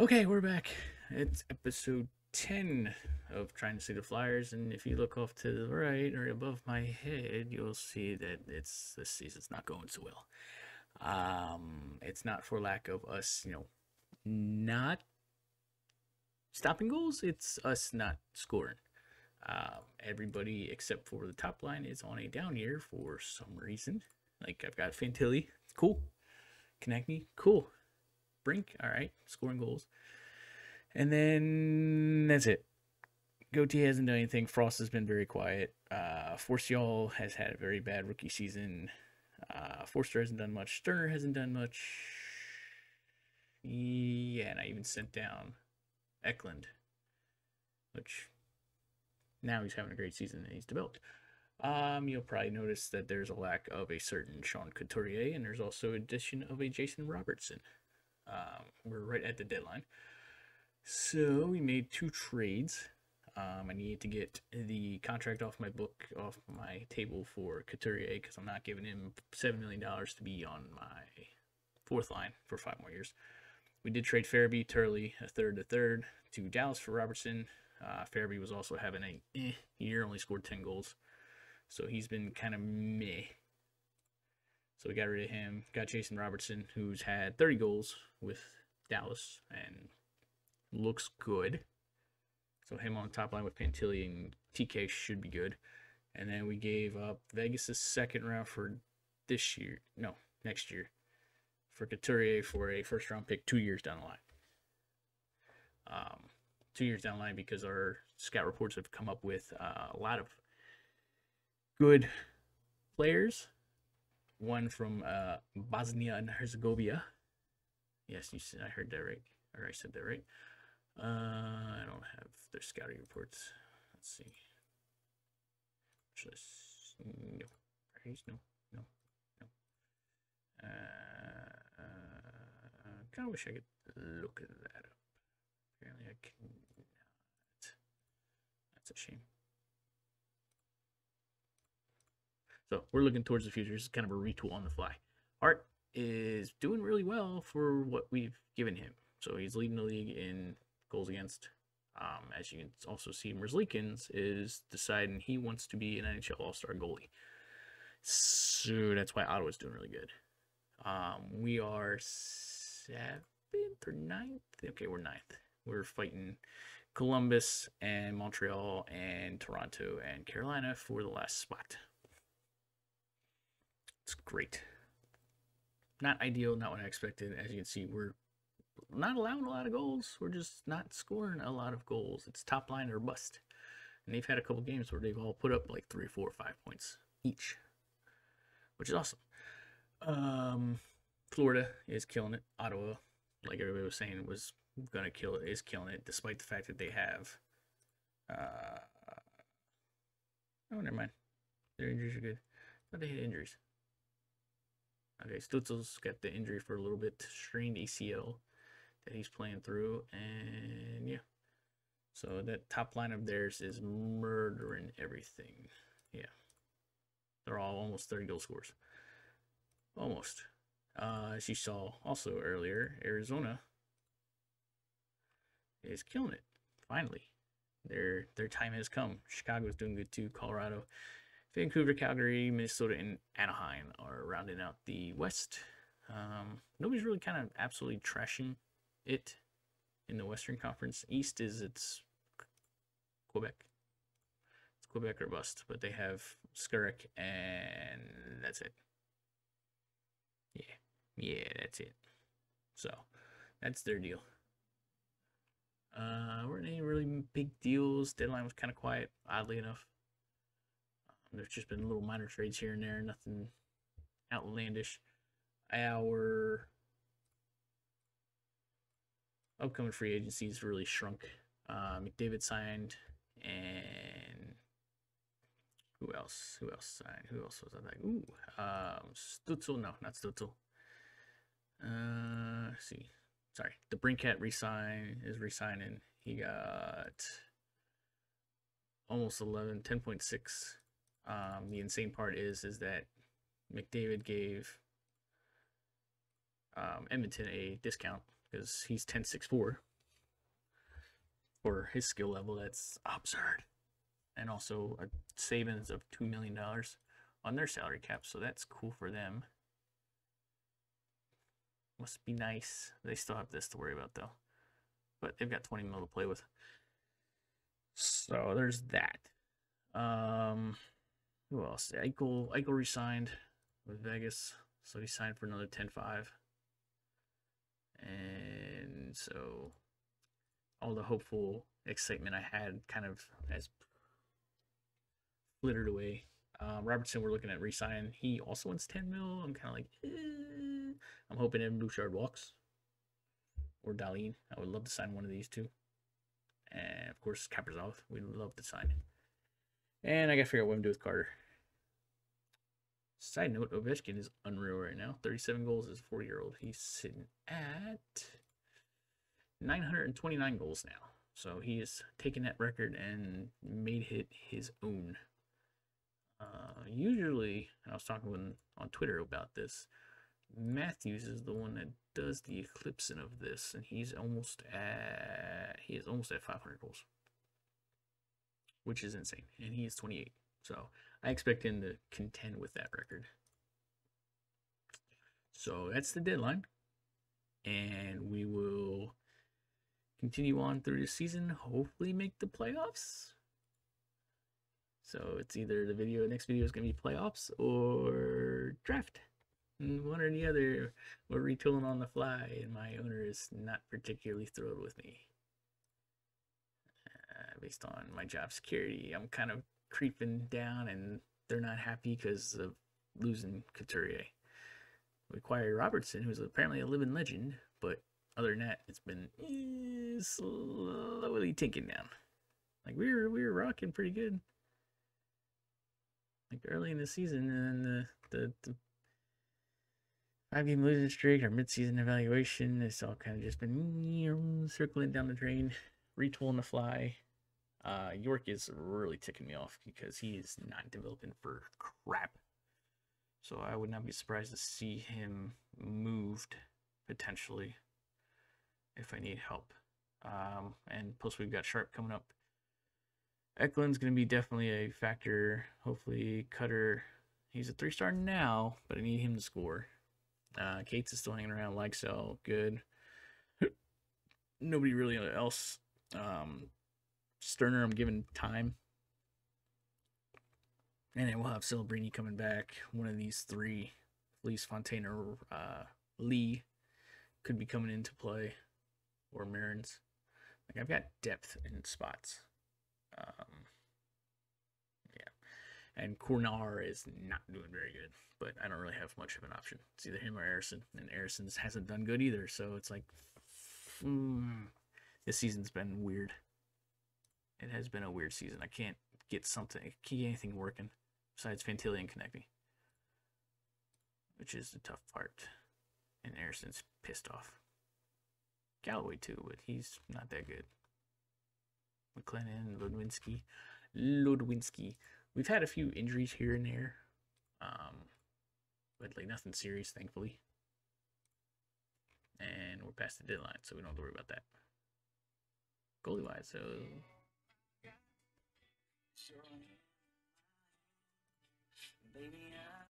Okay, we're back. It's episode 10 of Trying to See the Flyers, and if you look off to the right or above my head, you'll see that this season's not going so well. It's not for lack of us, not stopping goals. It's us not scoring. Everybody except for the top line is on a down year for some reason. Like, I've got Fantilli, cool. Kinnackney, cool. Brink, all right, scoring goals. And then that's it. Gauthier hasn't done anything. Frost has been very quiet. Forsyth has had a very bad rookie season. Forster hasn't done much. Sterner hasn't done much. Yeah, and I even sent down Eklund, which now he's having a great season and he's developed. You'll probably notice that there's a lack of a certain Sean Couturier, and there's also addition of a Jason Robertson. We're right at the deadline, so we made two trades. I need to get the contract off my table for Couturier, because I'm not giving him $7 million to be on my fourth line for 5 more years. We did trade Farabee, Turley, a third to Dallas for Robertson. Farabee was also having a year, only scored 10 goals, so he's been kind of meh. So we got rid of him, got Jason Robertson, who's had 30 goals with Dallas and looks good. So him on the top line with Fantilli and TK should be good. And then we gave up Vegas' second round for next year, for Couturier for a first-round pick 2 years down the line. 2 years down the line, because our scout reports have come up with a lot of good players. One from Bosnia and Herzegovina. Yes, I heard that right. Or I said that right. I don't have their scouting reports. Let's see. No. I wish I could look that up. Apparently I cannot. That's a shame. So we're looking towards the future. This is kind of a retool on the fly. Hart is doing really well for what we've given him. So he's leading the league in goals against. As you can also see, Merzlikins is deciding he wants to be an NHL All-Star goalie. So that's why Ottawa's doing really good. We are 7th or 9th? Okay, we're 9th. We're fighting Columbus and Montreal and Toronto and Carolina for the last spot. It's great. Not ideal, not what I expected. As you can see, we're not allowing a lot of goals. We're just not scoring a lot of goals. It's top line or bust. And they've had a couple games where they've all put up like 3, 4, 5 points each, which is awesome. Florida is killing it. Ottawa, like everybody was saying, was going to kill it, is killing it, despite the fact that they have... oh, never mind. Their injuries are good. But they had injuries. Okay, Stutzle's got the injury for a little bit, strained ACL that he's playing through, and yeah. So that top line of theirs is murdering everything. Yeah. They're all almost 30 goal scorers. Almost. As you saw also earlier, Arizona is killing it. Finally. Their time has come. Chicago's doing good too, Colorado. Vancouver, Calgary, Minnesota, and Anaheim are rounding out the West. Nobody's really kind of absolutely trashing it in the Western Conference. East is Quebec. It's Quebec or bust, but they have Skurrik, and that's it. Yeah, that's it. So that's their deal. Weren't any really big deals. Deadline was kind of quiet, oddly enough. There's just been little minor trades here and there, nothing outlandish. Our upcoming free agency's really shrunk. McDavid signed, and who else? Who else was I like? Stutzle. No, not Stutzle. Let's see. Sorry. The Brink cat is resigning. He got almost 11, 10.6. The insane part is that McDavid gave Edmonton a discount because he's 10.64, for his skill level, that's absurd. And also a savings of $2 million on their salary cap, so that's cool for them. Must be nice. They still have this to worry about, though. But they've got 20 mil to play with. So there's that. Who else? Eichel re-signed with Vegas. So he signed for another 10-5. And so all the hopeful excitement I had kind of has flittered away. Robertson, we're looking at re-sign. He also wants 10 mil. I'm kind of like, eh. I'm hoping Evan Bouchard walks. Or Dahlin. I would love to sign one of these two. And, of course, Kaprizov. We'd love to sign him. And I got to figure out what I'm going to do with Carter. Side note, Ovechkin is unreal right now. 37 goals as a 40-year-old. He's sitting at 929 goals now. So he has taken that record and made it his own. Usually, and I was talking with him on Twitter about this, Matthews is the one that does the eclipsing of this, and he is almost at 500 goals, which is insane. And he is 28, so I expect him to contend with that record. So that's the deadline, and we will continue on through the season. Hopefully, make the playoffs. So it's either the next video is going to be playoffs or draft. One or the other. We're retooling on the fly, and my owner is not particularly thrilled with me. Based on my job security, I'm kind of creeping down, and they're not happy because of losing Couturier. We acquired Robertson, who's apparently a living legend, but other than that, it's been slowly tinking down. Like, we were rocking pretty good, like early in the season, and then the 5-game losing streak, our midseason evaluation, it's all kind of just been circling down the drain, retooling the fly. York is really ticking me off because he is not developing for crap. So I would not be surprised to see him moved, potentially, if I need help. And plus we've got Sharp coming up. Eklund's going to be definitely a factor. Hopefully Cutter, he's a 3-star now, but I need him to score. Cates is still hanging around, like so, good. Nobody really else. Sterner, I'm giving time. And then we'll have Celebrini coming back. One of these three, at least Fontaine or Lee, could be coming into play. Or Marins. Like, I've got depth in spots. And Cornar is not doing very good, but I don't really have much of an option. It's either him or Arison, and Arison's hasn't done good either, so it's like, this season's been weird. It has been a weird season. I can't get something, I can't get anything working besides Fantilli and Kinnackney, which is the tough part. And Arison's pissed off. Galloway too, but he's not that good. McLennan, Ludwinski. We've had a few injuries here and there, but like nothing serious, thankfully. And we're past the deadline, so we don't have to worry about that. Goalie wise, so